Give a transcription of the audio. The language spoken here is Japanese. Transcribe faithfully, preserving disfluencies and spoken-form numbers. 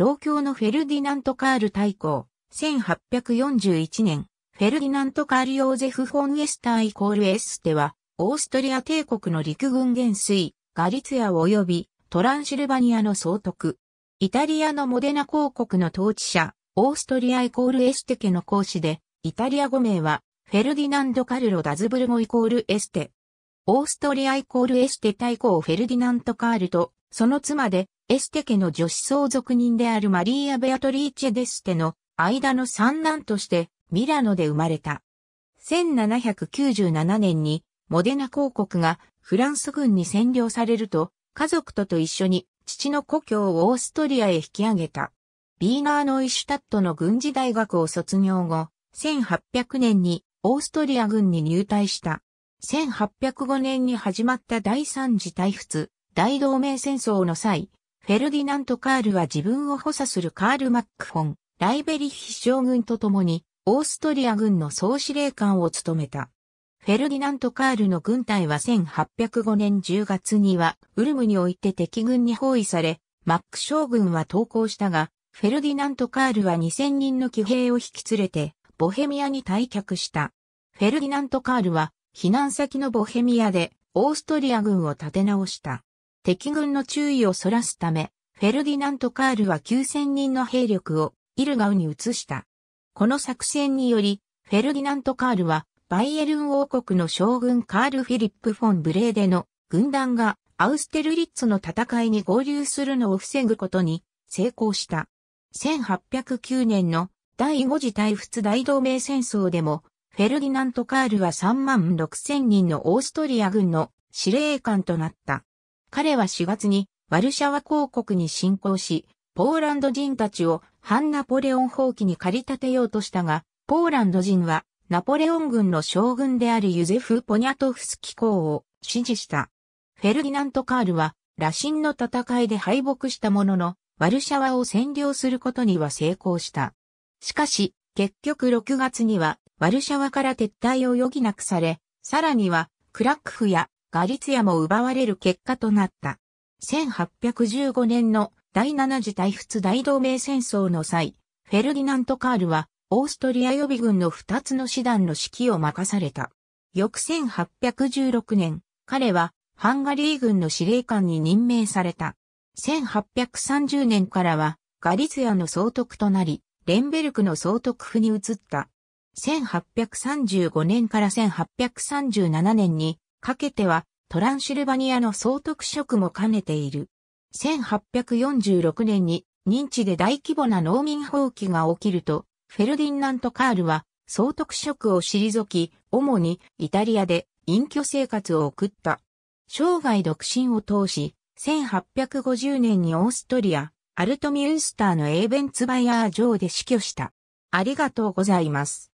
老教のフェルディナント・カール大公、せんはっぴゃくよんじゅういちねん、フェルディナント・カール・ヨーゼフ・フォン・エスターイコールエステは、オーストリア帝国の陸軍元帥、ガリツィア及びトランシルバニアの総督、イタリアのモデナ公国の統治者、オーストリアイコールエステ家の公子で、イタリア語名は、フェルディナンド・カルロ・ダズブルゴイコールエステ。オーストリアイコールエステ大公フェルディナント・カールと、その妻で、エステ家の女子相続人であるマリーア・ベアトリーチェ・デステの間の三男として、ミラノで生まれた。せんななひゃくきゅうじゅうななねんに、モデナ公国がフランス軍に占領されると、家族とと一緒に、父の故郷をオーストリアへ引き上げた。ビーナー・ノイシュタットの軍事大学を卒業後、せんはっぴゃくねんにオーストリア軍に入隊した。せんはっぴゃくごねんに始まった第三次対仏、大同盟戦争の際、フェルディナント・カールは自分を補佐するカール・マックフォン、ライベリッヒ将軍と共に、オーストリア軍の総司令官を務めた。フェルディナント・カールの軍隊はせんはっぴゃくごねんじゅうがつには、ウルムにおいて敵軍に包囲され、マック将軍は投降したが、フェルディナント・カールはにせんにんの騎兵を引き連れて、ボヘミアに退却した。フェルディナント・カールは、避難先のボヘミアで、オーストリア軍を立て直した。敵軍の注意をそらすため、フェルディナント・カールはきゅうせんにんの兵力を、イルガウに移した。この作戦により、フェルディナント・カールは、バイエルン王国の将軍カール・フィリップ・フォン・ブレーデの軍団がアウステルリッツの戦いに合流するのを防ぐことに成功した。せんはっぴゃくきゅうねんの第五次対仏大同盟戦争でもフェルディナント・カールはさんまんろくせんにんのオーストリア軍の司令官となった。彼はしがつにワルシャワ公国に侵攻し、ポーランド人たちを反ナポレオン蜂起に駆り立てようとしたが、ポーランド人はナポレオン軍の将軍であるユゼフ・ポニャトフスキ公を支持した。フェルディナント・カールは、ラシンの戦いで敗北したものの、ワルシャワを占領することには成功した。しかし、結局ろくがつには、ワルシャワから撤退を余儀なくされ、さらには、クラクフやガリツィアも奪われる結果となった。せんはっぴゃくじゅうごねんの第七次対仏大同盟戦争の際、フェルディナント・カールは、オーストリア予備軍の二つの師団の指揮を任された。翌せんはっぴゃくじゅうろくねん、彼はハンガリー軍の司令官に任命された。せんはっぴゃくさんじゅうねんからはガリツィアの総督となり、レンベルクの総督府に移った。せんはっぴゃくさんじゅうごねんからせんはっぴゃくさんじゅうななねんにかけてはトランシルバニアの総督職も兼ねている。せんはっぴゃくよんじゅうろくねんに認知で大規模な農民蜂起が起きると、フェルディナント・カールは、総督職を退き、主にイタリアで隠居生活を送った。生涯独身を通し、せんはっぴゃくごじゅうねんにオーストリア、アルトミュンスターのエーベンツバイアー城で死去した。ありがとうございます。